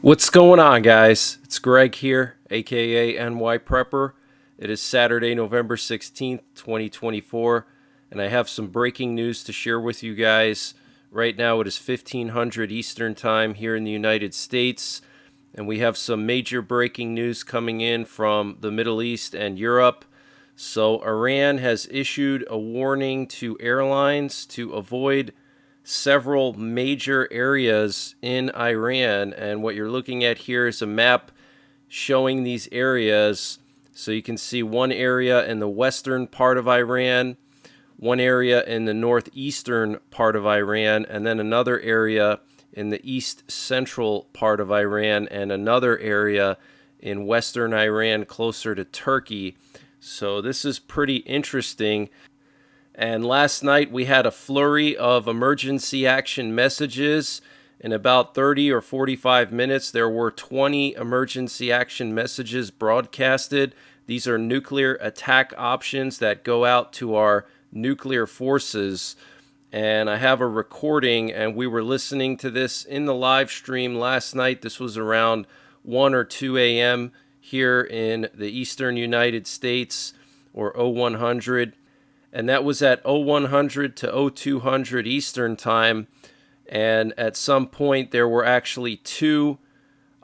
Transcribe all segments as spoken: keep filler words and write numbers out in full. What's going on, guys? It's Greg here, aka N Y Prepper. It is Saturday, November sixteenth, twenty twenty-four, and I have some breaking news to share with you guys. Right now it is fifteen hundred Eastern Time here in the United States, and we have some major breaking news coming in from the Middle East and Europe. So Iran has issued a warning to airlines to avoid several major areas in Iran, and what you're looking at here is a map showing these areas. So you can see one area in the western part of Iran, one area in the northeastern part of Iran, and then another area in the east central part of Iran, and another area in western Iran closer to Turkey. So this is pretty interesting. And last night we had a flurry of emergency action messages. In about thirty or forty-five minutes, there were twenty emergency action messages broadcasted. These are nuclear attack options that go out to our nuclear forces. And I have a recording, and we were listening to this in the live stream last night. This was around one or two A M here in the eastern United States, or oh one hundred. And that was at oh one hundred to oh two hundred Eastern Time. And at some point, there were actually two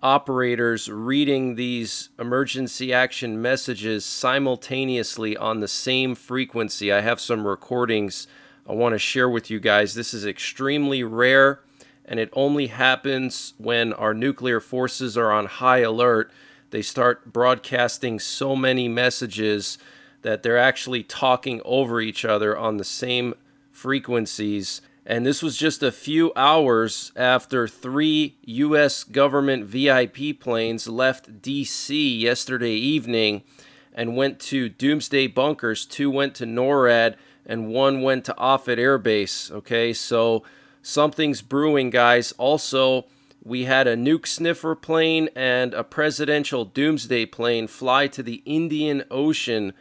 operators reading these emergency action messages simultaneously on the same frequency. I have some recordings I want to share with you guys. This is extremely rare, and it only happens when our nuclear forces are on high alert. They start broadcasting so many messages that they're actually talking over each other on the same frequencies. And this was just a few hours after three U S government V I P planes left D C yesterday evening and went to doomsday bunkers. Two went to NORAD and one went to Offutt Air Base. Okay, so something's brewing, guys. Also, we had a nuke sniffer plane and a presidential doomsday plane fly to the Indian Ocean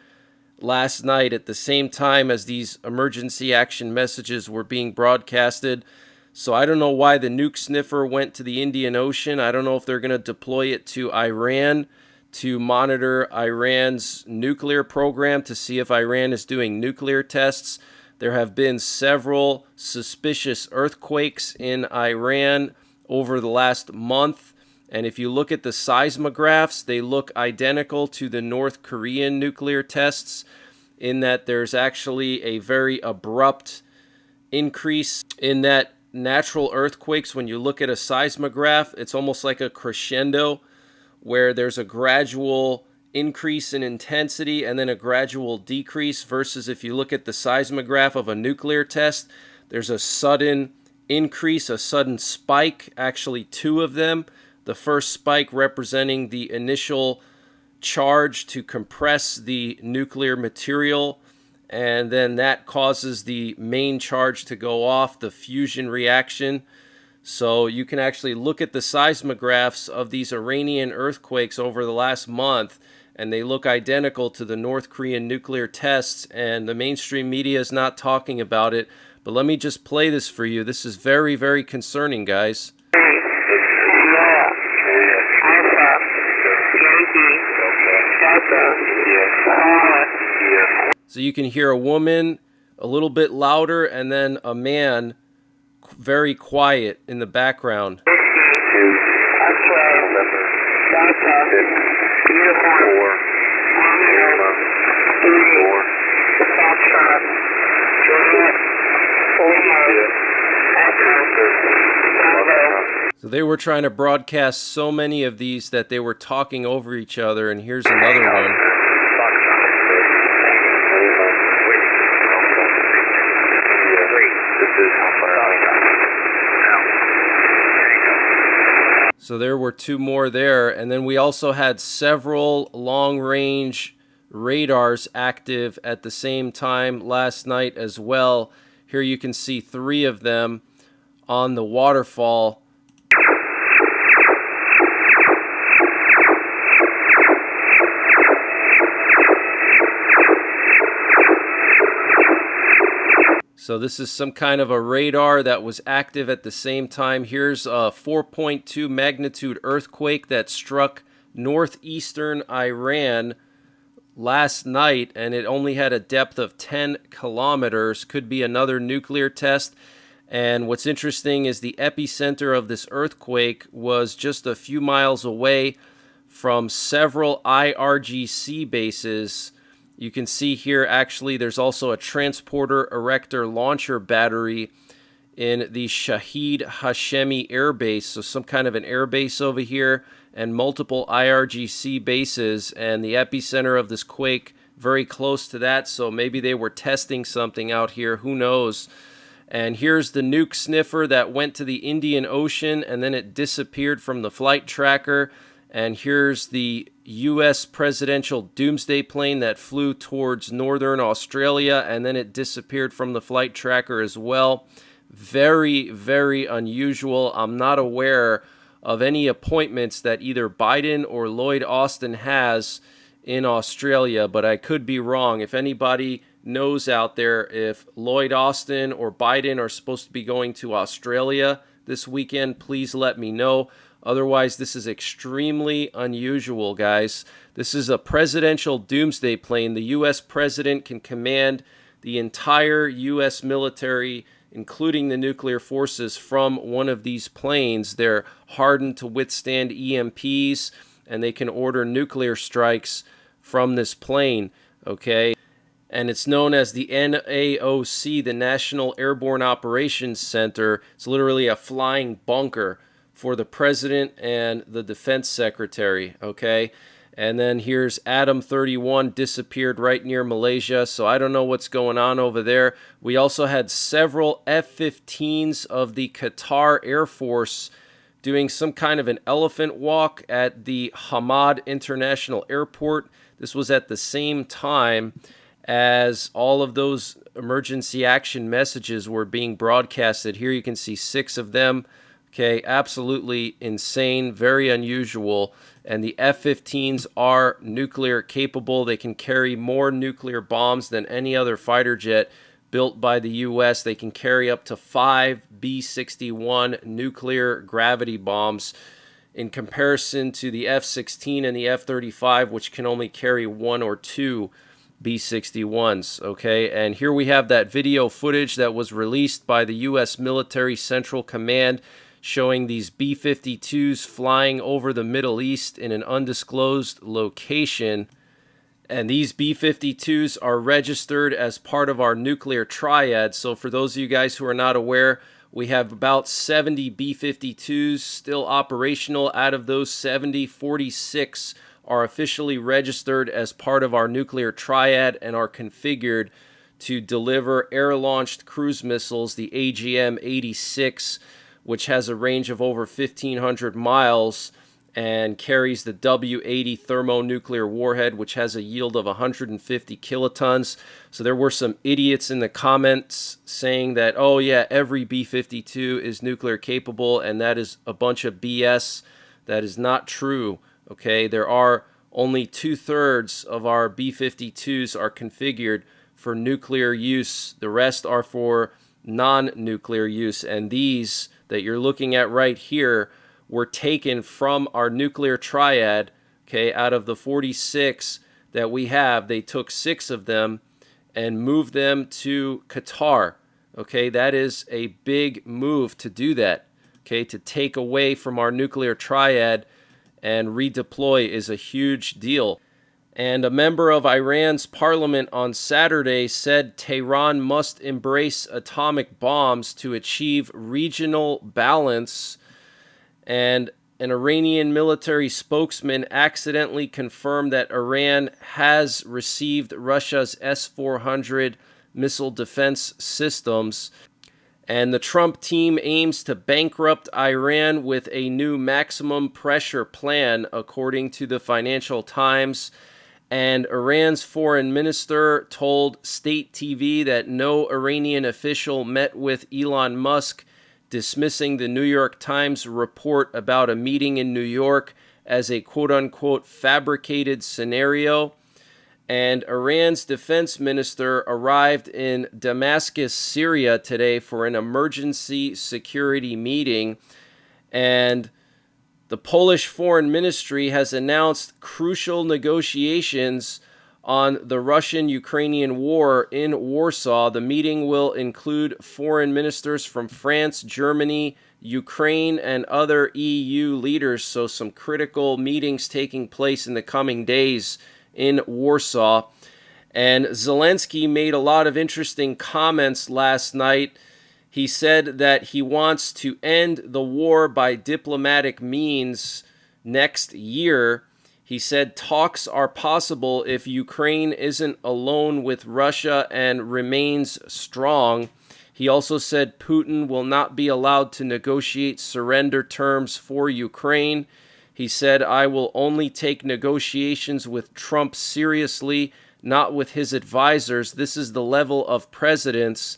last night at the same time as these emergency action messages were being broadcasted. So I don't know why the nuke sniffer went to the Indian Ocean. I don't know if they're going to deploy it to Iran to monitor Iran's nuclear program to see if Iran is doing nuclear tests. There have been several suspicious earthquakes in Iran over the last month. And if you look at the seismographs, they look identical to the North Korean nuclear tests, in that there's actually a very abrupt increase in that natural earthquakes. When you look at a seismograph, it's almost like a crescendo where there's a gradual increase in intensity and then a gradual decrease, versus if you look at the seismograph of a nuclear test, there's a sudden increase, a sudden spike, actually two of them. The first spike representing the initial charge to compress the nuclear material, and then that causes the main charge to go off, the fusion reaction. So you can actually look at the seismographs of these Iranian earthquakes over the last month, and they look identical to the North Korean nuclear tests, and the mainstream media is not talking about it. But let me just play this for you. This is very, very concerning, guys. So you can hear a woman a little bit louder and then a man very quiet in the background. So they were trying to broadcast so many of these that they were talking over each other, and here's another one. So there were two more there, and then we also had several long-range radars active at the same time last night as well. Here you can see three of them on the waterfall. So this is some kind of a radar that was active at the same time. Here's a four point two magnitude earthquake that struck northeastern Iran last night, and it only had a depth of ten kilometers. Could be another nuclear test. And what's interesting is the epicenter of this earthquake was just a few miles away from several I R G C bases. You can see here, actually, there's also a transporter erector launcher battery in the Shahid Hashemi Air Base. So some kind of an air base over here, and multiple I R G C bases, and the epicenter of this quake very close to that. So maybe they were testing something out here. Who knows? And here's the nuke sniffer that went to the Indian Ocean, and then it disappeared from the flight tracker. And here's the U S presidential doomsday plane that flew towards northern Australia, and then it disappeared from the flight tracker as well. Very, very unusual. I'm not aware of any appointments that either Biden or Lloyd Austin has in Australia, but I could be wrong. If anybody knows out there if Lloyd Austin or Biden are supposed to be going to Australia this weekend, please let me know. Otherwise, this is extremely unusual, guys. This is a presidential doomsday plane. The U S president can command the entire U S military, including the nuclear forces, from one of these planes. They're hardened to withstand E M Ps, and they can order nuclear strikes from this plane, okay? And it's known as the N A O C, the National Airborne Operations Center. It's literally a flying bunker for the president and the defense secretary, okay? And then here's Adam thirty-one, disappeared right near Malaysia, so I don't know what's going on over there. We also had several F fifteens of the Qatar Air Force doing some kind of an elephant walk at the Hamad International Airport. This was at the same time as all of those emergency action messages were being broadcasted. Here you can see six of them. Okay, absolutely insane, very unusual. And the F fifteens are nuclear capable. They can carry more nuclear bombs than any other fighter jet built by the U S. They can carry up to five B sixty-one nuclear gravity bombs in comparison to the F sixteen and the F thirty-five, which can only carry one or two B sixty-ones, okay? And here we have that video footage that was released by the U S Military Central Command, showing these B fifty-twos flying over the Middle East in an undisclosed location. And these B fifty-twos are registered as part of our nuclear triad. So for those of you guys who are not aware, we have about seventy B fifty-twos still operational. Out of those seventy, forty-six are officially registered as part of our nuclear triad and are configured to deliver air-launched cruise missiles, the A G M eighty-six, which has a range of over fifteen hundred miles and carries the W eighty thermonuclear warhead, which has a yield of one hundred fifty kilotons. So there were some idiots in the comments saying that, oh yeah, every B fifty-two is nuclear capable, and that is a bunch of B S. That is not true, okay? There are only two-thirds of our B fifty-twos are configured for nuclear use. The rest are for non-nuclear use, and these that you're looking at right here were taken from our nuclear triad, okay? Out of the forty-six that we have, they took six of them and moved them to Qatar, okay? That is a big move to do that, okay? To take away from our nuclear triad and redeploy is a huge deal. And a member of Iran's parliament on Saturday said Tehran must embrace atomic bombs to achieve regional balance. And an Iranian military spokesman accidentally confirmed that Iran has received Russia's S four hundred missile defense systems. And the Trump team aims to bankrupt Iran with a new maximum pressure plan, according to the Financial Times. And Iran's foreign minister told State T V that no Iranian official met with Elon Musk, dismissing the New York Times report about a meeting in New York as a quote-unquote fabricated scenario. and Iran's defense minister arrived in Damascus, Syria today for an emergency security meeting. And the Polish Foreign Ministry has announced crucial negotiations on the Russian-Ukrainian war in Warsaw. The meeting will include foreign ministers from France, Germany, Ukraine, and other E U leaders. So some critical meetings taking place in the coming days in Warsaw. And Zelensky made a lot of interesting comments last night. He said that he wants to end the war by diplomatic means next year. He said talks are possible if Ukraine isn't alone with Russia and remains strong. He also said Putin will not be allowed to negotiate surrender terms for Ukraine. He said, I will only take negotiations with Trump seriously, not with his advisors. This is the level of presidents.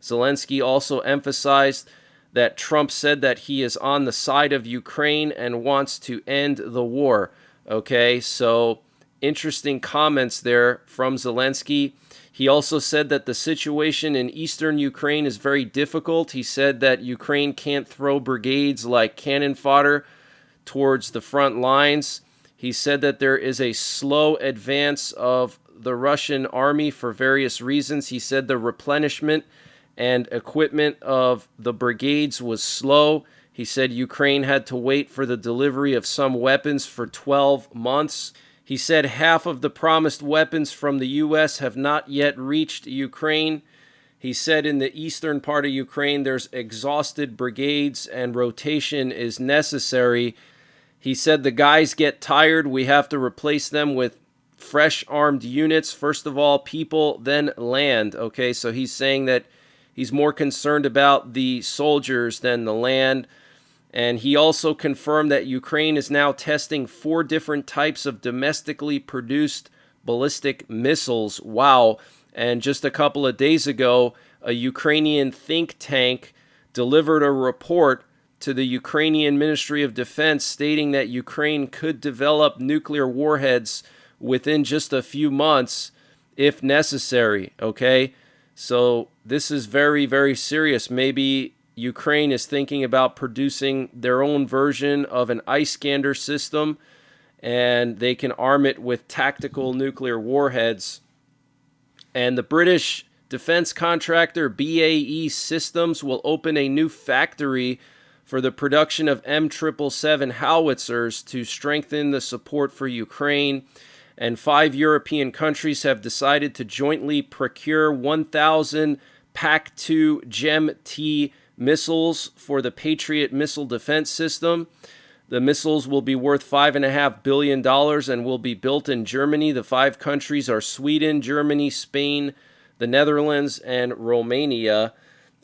Zelensky also emphasized that Trump said that he is on the side of Ukraine and wants to end the war. Okay, so interesting comments there from Zelensky. He also said that the situation in eastern Ukraine is very difficult. He said that Ukraine can't throw brigades like cannon fodder towards the front lines. He said that there is a slow advance of the Russian army for various reasons. He said the replenishment and equipment of the brigades was slow. He said Ukraine had to wait for the delivery of some weapons for twelve months. He said half of the promised weapons from the U S have not yet reached Ukraine. He said in the eastern part of Ukraine, there's exhausted brigades and rotation is necessary. He said the guys get tired. We have to replace them with fresh armed units. First of all, people, then land. Okay, so he's saying that he's more concerned about the soldiers than the land. And he also confirmed that Ukraine is now testing four different types of domestically produced ballistic missiles. Wow. And just a couple of days ago, a Ukrainian think tank delivered a report to the Ukrainian Ministry of Defense stating that Ukraine could develop nuclear warheads within just a few months if necessary. Okay? So this is very, very serious. Maybe Ukraine is thinking about producing their own version of an Iskander system, and they can arm it with tactical nuclear warheads. And the British defense contractor B A E Systems will open a new factory for the production of M seven seventy-seven howitzers to strengthen the support for Ukraine. And five European countries have decided to jointly procure one thousand PAC two GEM T missiles for the Patriot missile defense system. The missiles will be worth five and a half billion dollars and will be built in Germany. The five countries are Sweden, Germany, Spain, the Netherlands, and Romania.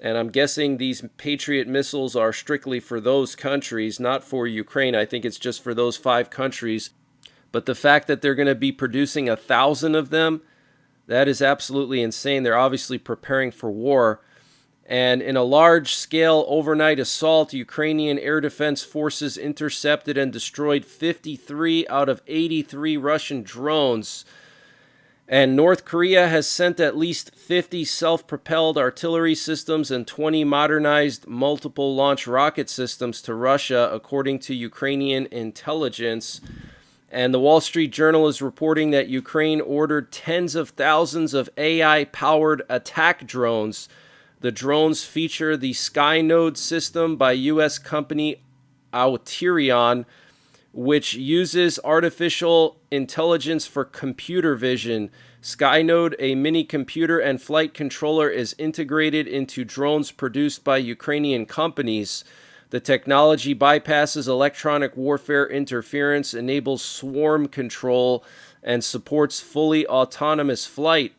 And I'm guessing these Patriot missiles are strictly for those countries, not for Ukraine. I think it's just for those five countries. But the fact that they're going to be producing a thousand of them, that is absolutely insane. They're obviously preparing for war. And in a large-scale overnight assault, Ukrainian air defense forces intercepted and destroyed fifty-three out of eighty-three Russian drones. And North Korea has sent at least fifty self-propelled artillery systems and twenty modernized multiple launch rocket systems to Russia, according to Ukrainian intelligence. And the Wall Street Journal is reporting that Ukraine ordered tens of thousands of A I-powered attack drones. The drones feature the SkyNode system by U S company Aterion, which uses artificial intelligence for computer vision. SkyNode, a mini computer and flight controller, is integrated into drones produced by Ukrainian companies. The technology bypasses electronic warfare interference, enables swarm control, and supports fully autonomous flight.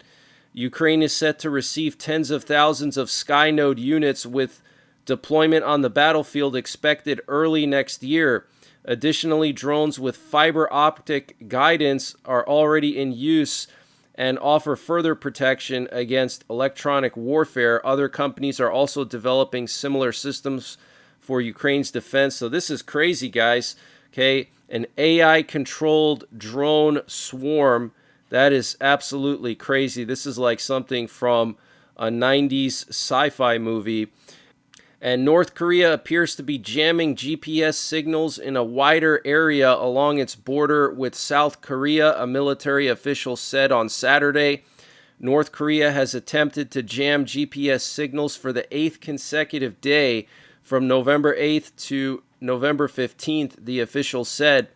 Ukraine is set to receive tens of thousands of SkyNode units with deployment on the battlefield expected early next year. Additionally, drones with fiber optic guidance are already in use and offer further protection against electronic warfare. Other companies are also developing similar systems for Ukraine's defense. So this is crazy, guys. Okay, an A I-controlled drone swarm That is absolutely crazy. This is like something from a nineties sci-fi movie. And North Korea appears to be jamming G P S signals in a wider area along its border with South Korea, a military official said on Saturday. North Korea has attempted to jam G P S signals for the eighth consecutive day from November eighth to November fifteenth, the official said.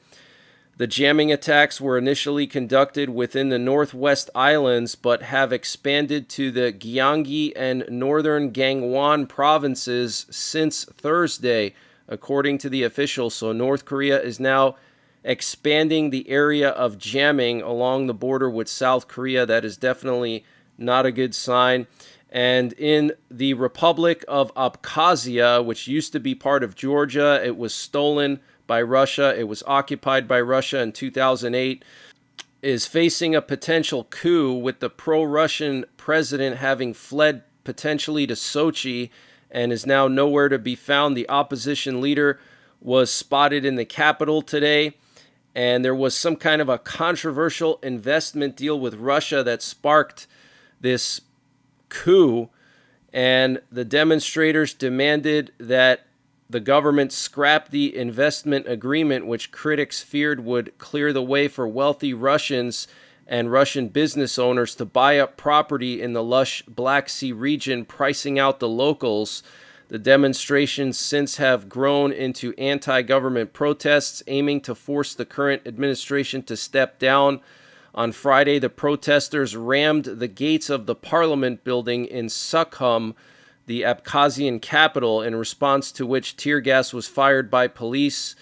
The jamming attacks were initially conducted within the Northwest Islands, but have expanded to the Gyeonggi and northern Gangwon provinces since Thursday, according to the official. So North Korea is now expanding the area of jamming along the border with South Korea. That is definitely not a good sign. And in the Republic of Abkhazia, which used to be part of Georgia, it was stolen by Russia. It was occupied by Russia in two thousand eight, is facing a potential coup, with the pro-Russian president having fled potentially to Sochi and is now nowhere to be found. The opposition leader was spotted in the capital today, and there was some kind of a controversial investment deal with Russia that sparked this coup, and the demonstrators demanded that the government scrapped the investment agreement, which critics feared would clear the way for wealthy Russians and Russian business owners to buy up property in the lush Black Sea region, pricing out the locals. The demonstrations since have grown into anti-government protests, aiming to force the current administration to step down. On Friday, the protesters rammed the gates of the parliament building in Sukhum, the Abkhazian capital, in response to which tear gas was fired by police.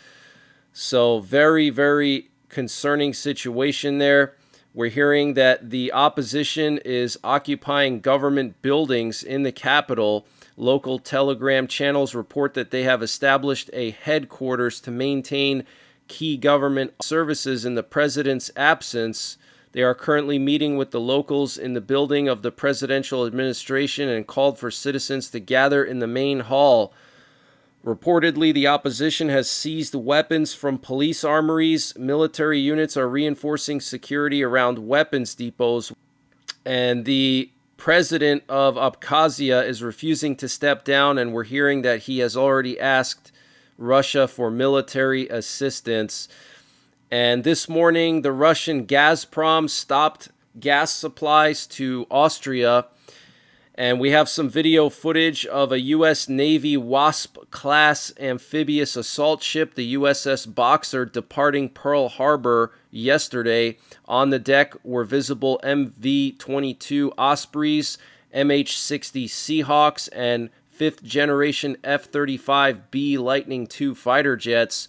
So very, very concerning situation there. We're hearing that the opposition is occupying government buildings in the capital. Local Telegram channels report that they have established a headquarters to maintain key government services in the president's absence. They are currently meeting with the locals in the building of the presidential administration and called for citizens to gather in the main hall. Reportedly, the opposition has seized weapons from police armories. Military units are reinforcing security around weapons depots. And the president of Abkhazia is refusing to step down, and we're hearing that he has already asked Russia for military assistance. And this morning, the Russian Gazprom stopped gas supplies to Austria. And we have some video footage of a U S Navy Wasp-class amphibious assault ship, the U S S Boxer, departing Pearl Harbor yesterday. On the deck were visible M V twenty-two Ospreys, M H sixty Seahawks, and fifth-generation F thirty-five B Lightning two fighter jets.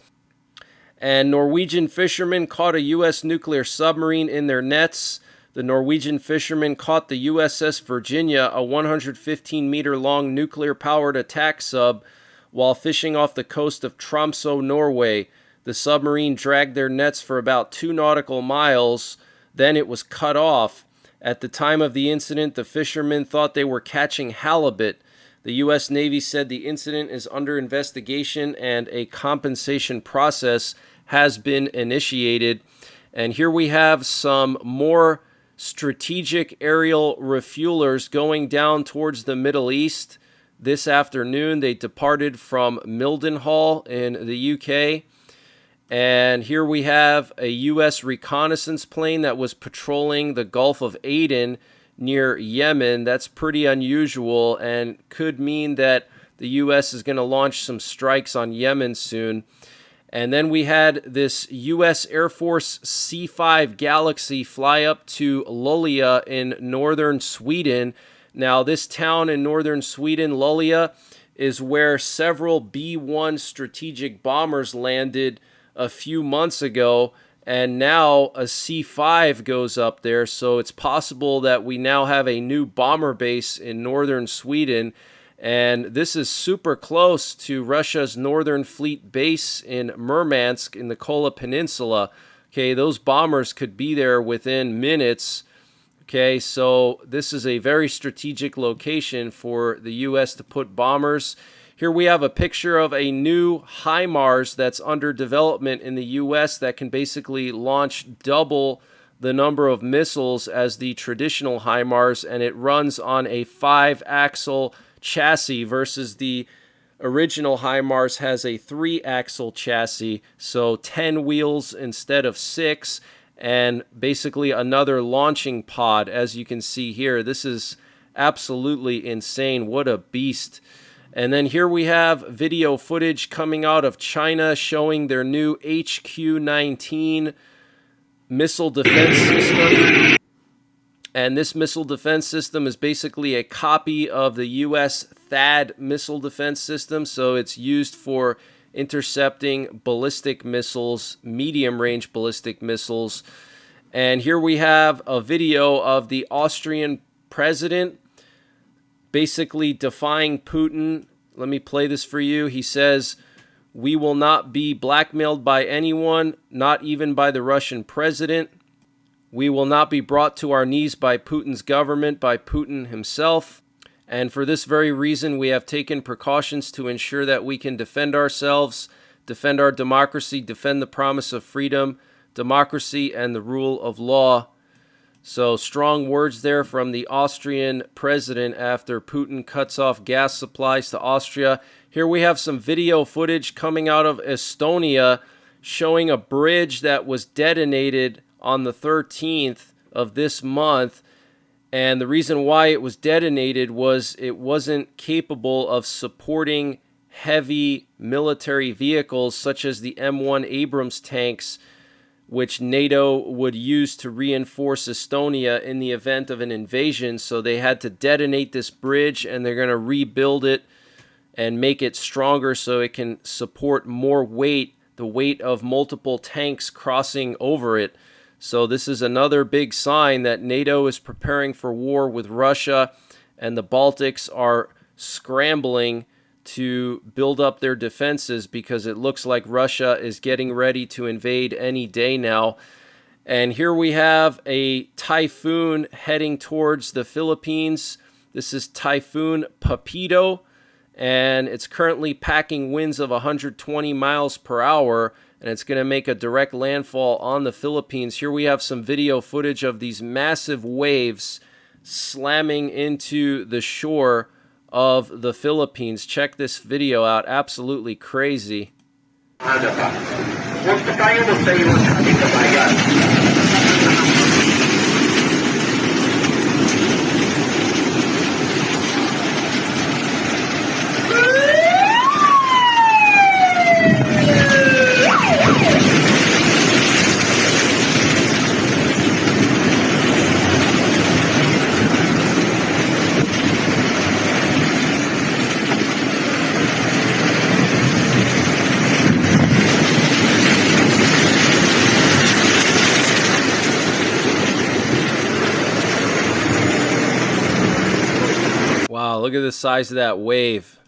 And Norwegian fishermen caught a U S nuclear submarine in their nets. The Norwegian fishermen caught the U S S Virginia, a one hundred fifteen meter long nuclear-powered attack sub, while fishing off the coast of Tromsø, Norway. The submarine dragged their nets for about two nautical miles, then it was cut off. At the time of the incident, the fishermen thought they were catching halibut. The U S Navy said the incident is under investigation and a compensation process has been initiated. And here we have some more strategic aerial refuelers going down towards the Middle East. This afternoon, they departed from Mildenhall in the U K. And here we have a U S reconnaissance plane that was patrolling the Gulf of Aden near Yemen. That's pretty unusual and could mean that the U S is going to launch some strikes on Yemen soon. And then we had this U S Air Force C five Galaxy fly up to Luleå in northern Sweden. Now, this town in northern Sweden, Luleå, is where several B one strategic bombers landed a few months ago. And now a C five goes up there, so it's possible that we now have a new bomber base in northern Sweden. And this is super close to Russia's Northern Fleet base in Murmansk in the Kola Peninsula. Okay, those bombers could be there within minutes. Okay, so this is a very strategic location for the U S to put bombers. Here we have a picture of a new HIMARS that's under development in the U S that can basically launch double the number of missiles as the traditional HIMARS, and it runs on a five-axle chassis versus the original HIMARS has a three-axle chassis, so ten wheels instead of six, and basically another launching pod, as you can see here. This is absolutely insane. What a beast. And then here we have video footage coming out of China showing their new H Q nineteen missile defense system. And this missile defense system is basically a copy of the U S THAAD missile defense system, so it's used for intercepting ballistic missiles, medium-range ballistic missiles. And here we have a video of the Austrian president basically defying Putin. Let me play this for you. He says, "We will not be blackmailed by anyone, not even by the Russian president. We will not be brought to our knees by Putin's government, by Putin himself. And for this very reason, we have taken precautions to ensure that we can defend ourselves, defend our democracy, defend the promise of freedom, democracy, and the rule of law." So strong words there from the Austrian president after Putin cuts off gas supplies to Austria. Here we have some video footage coming out of Estonia showing a bridge that was detonated on the thirteenth of this month. And the reason why it was detonated was it wasn't capable of supporting heavy military vehicles such as the M one Abrams tanks, which NATO would use to reinforce Estonia in the event of an invasion. So they had to detonate this bridge, and they're going to rebuild it and make it stronger so it can support more weight, the weight of multiple tanks crossing over it. So this is another big sign that NATO is preparing for war with Russia, and the Baltics are scrambling to build up their defenses because it looks like Russia is getting ready to invade any day now. And here we have a typhoon heading towards the Philippines. This is Typhoon Papito, and it's currently packing winds of one hundred twenty miles per hour, and it's going to make a direct landfall on the Philippines. Here we have some video footage of these massive waves slamming into the shore of the Philippines. Check this video out. Absolutely crazy. Look at the size of that wave.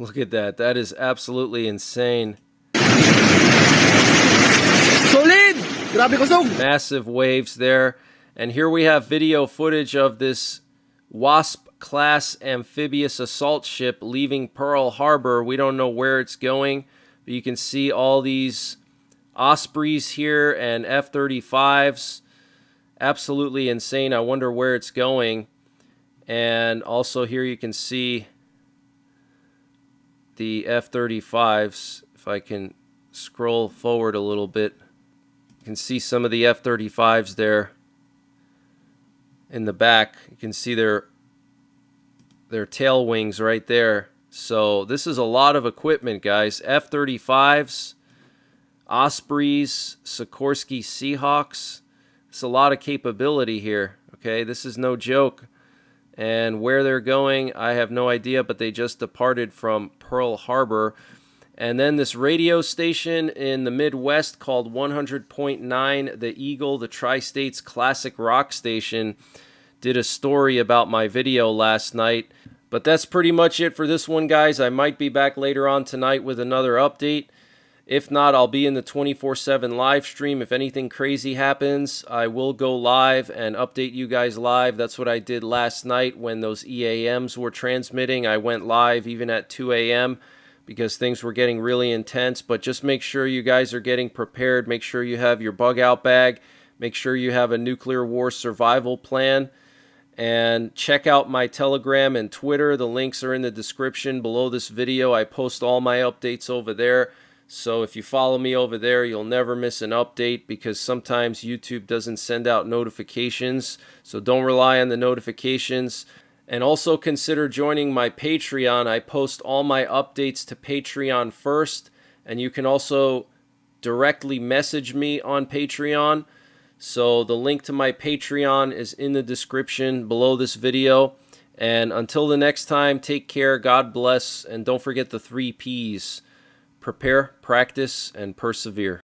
Look at that. That is absolutely insane. Massive waves there. And here we have video footage of this Wasp-class amphibious assault ship leaving Pearl Harbor. We don't know where it's going, but you can see all these Ospreys here and F thirty-fives. Absolutely insane. I wonder where it's going. And also here you can see the F thirty-fives. If I can scroll forward a little bit, you can see some of the F thirty-fives there in the back. You can see their their tail wings right there. So this is a lot of equipment, guys. F thirty-fives, Ospreys, Sikorsky Seahawks. It's a lot of capability here, okay? This is no joke. And where they're going, I have no idea, but they just departed from Pearl Harbor. And then this radio station in the Midwest called one hundred point nine The Eagle, the Tri-State's classic rock station, did a story about my video last night. But that's pretty much it for this one, guys. I might be back later on tonight with another update. If not, I'll be in the twenty-four seven live stream. If anything crazy happens, I will go live and update you guys live. That's what I did last night when those E A Ms were transmitting. I went live even at two A M because things were getting really intense. But just make sure you guys are getting prepared. Make sure you have your bug out bag. Make sure you have a nuclear war survival plan. And check out my Telegram and Twitter. The links are in the description below this video. I post all my updates over there. So if you follow me over there, you'll never miss an update because sometimes YouTube doesn't send out notifications. So don't rely on the notifications. And also consider joining my Patreon. I post all my updates to Patreon first. And you can also directly message me on Patreon. So the link to my Patreon is in the description below this video. And until the next time, take care, God bless, and don't forget the three P's. Prepare, practice, and persevere.